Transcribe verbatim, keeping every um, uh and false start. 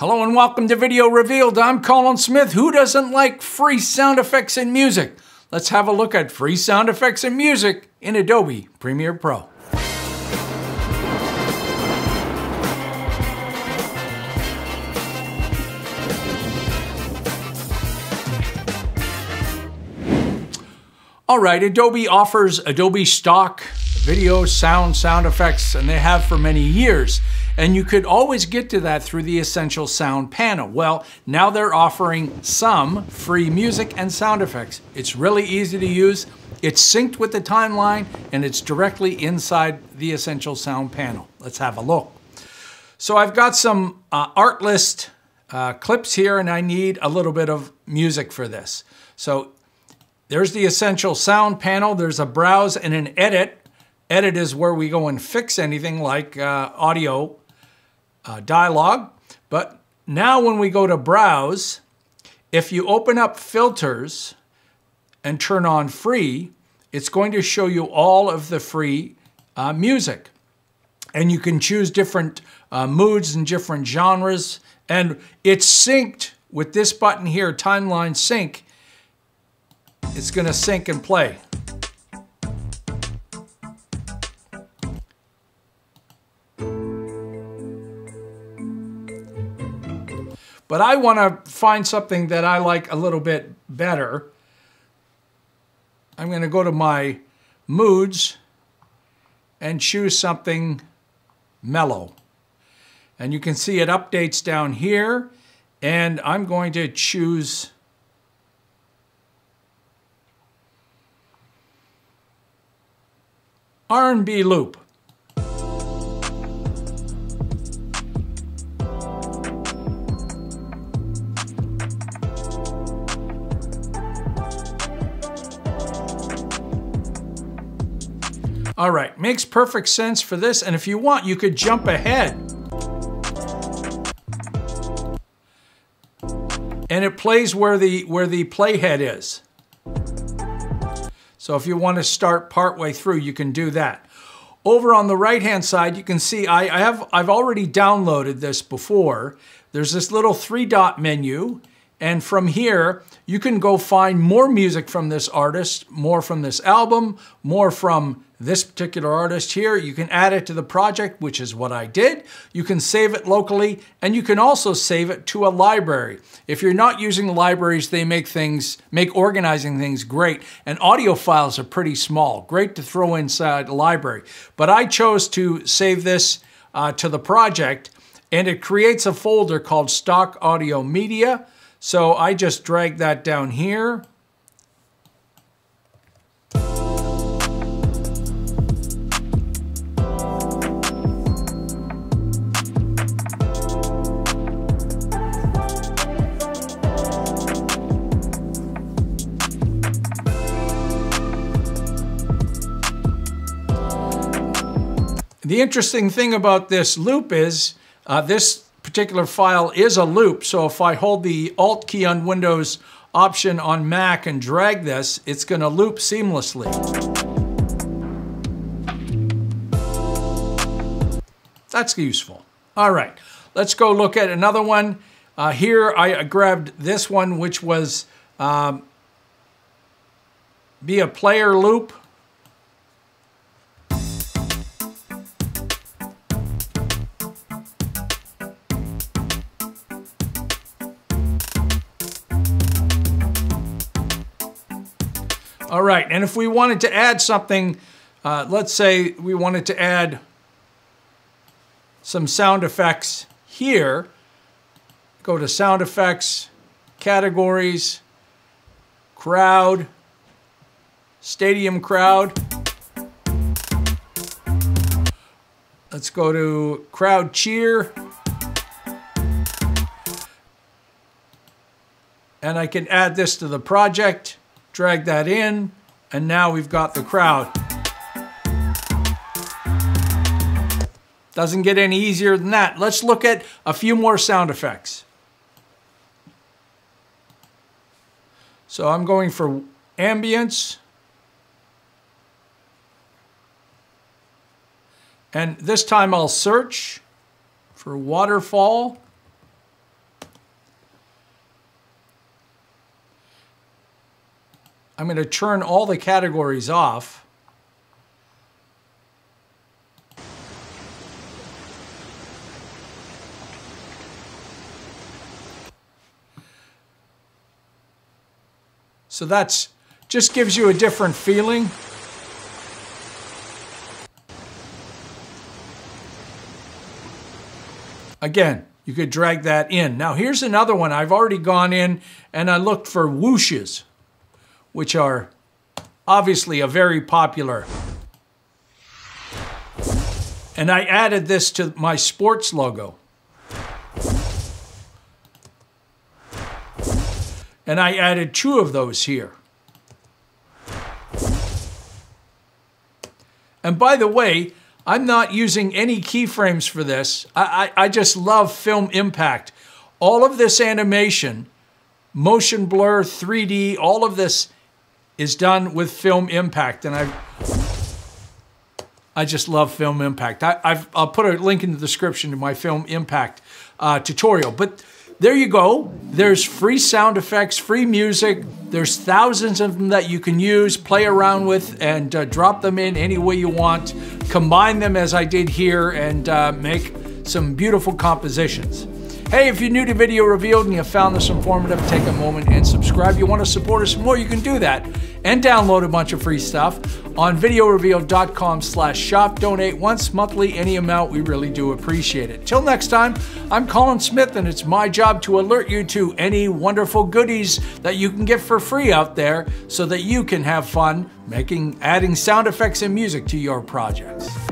Hello and welcome to Video Revealed. I'm Colin Smith. Who doesn't like free sound effects and music? Let's have a look at free sound effects and music in Adobe Premiere Pro. All right, Adobe offers Adobe Stock video, sound, sound effects, and they have for many years. And you could always get to that through the Essential Sound Panel. Well, now they're offering some free music and sound effects. It's really easy to use, it's synced with the timeline, and it's directly inside the Essential Sound Panel. Let's have a look. So I've got some uh, Artlist uh, clips here, and I need a little bit of music for this. So there's the Essential Sound Panel, there's a browse and an edit. Edit is where we go and fix anything like uh, audio uh, dialogue. But now when we go to browse, if you open up filters and turn on free, it's going to show you all of the free uh, music. And you can choose different uh, moods and different genres. And it's synced with this button here, Timeline Sync. It's gonna sync and play. But I want to find something that I like a little bit better. I'm going to go to my moods and choose something mellow. And you can see it updates down here. And I'm going to choose R and B loop. All right, makes perfect sense for this, and if you want, you could jump ahead. And it plays where the, where the playhead is. So if you want to start partway through, you can do that. Over on the right-hand side, you can see I, I have, I've already downloaded this before. There's this little three-dot menu, and from here, you can go find more music from this artist, more from this album, more from this particular artist here. You can add it to the project, which is what I did. You can save it locally, and you can also save it to a library. If you're not using libraries, they make things, make organizing things great, and audio files are pretty small. Great to throw inside a library. But I chose to save this uh, to the project, and it creates a folder called Stock Audio Media. So I just drag that down here. The interesting thing about this loop is uh, this particular file is a loop, so if I hold the Alt key on Windows, Option on Mac, and drag this, it's going to loop seamlessly. That's useful. All right, let's go look at another one. Uh, here I grabbed this one, which was um, be a player loop. All right, and if we wanted to add something, uh, let's say we wanted to add some sound effects here. Go to sound effects, categories, crowd, stadium crowd. Let's go to crowd cheer. And I can add this to the project. Drag that in, and now we've got the crowd. Doesn't get any easier than that. Let's look at a few more sound effects. So I'm going for ambience. And this time I'll search for waterfall. I'm going to turn all the categories off. So that's just gives you a different feeling. Again, you could drag that in. Now here's another one. I've already gone in and I looked for whooshes, which are obviously a very popular. And I added this to my sports logo. And I added two of those here. And by the way, I'm not using any keyframes for this. I, I, I just love Film Impact. All of this animation, motion blur, three D, all of this is done with Film Impact. And I I just love Film Impact. I, I've, I'll put a link in the description to my Film Impact uh, tutorial. But there you go. There's free sound effects, free music. There's thousands of them that you can use, play around with, and uh, drop them in any way you want. Combine them as I did here and uh, make some beautiful compositions. Hey, if you're new to Video Revealed and you found this informative, take a moment and subscribe. You want to support us more, you can do that. And download a bunch of free stuff on video revealed dot com slash shop. Donate once monthly, any amount, we really do appreciate it. Till next time, I'm Colin Smith, and it's my job to alert you to any wonderful goodies that you can get for free out there so that you can have fun making, adding sound effects and music to your projects.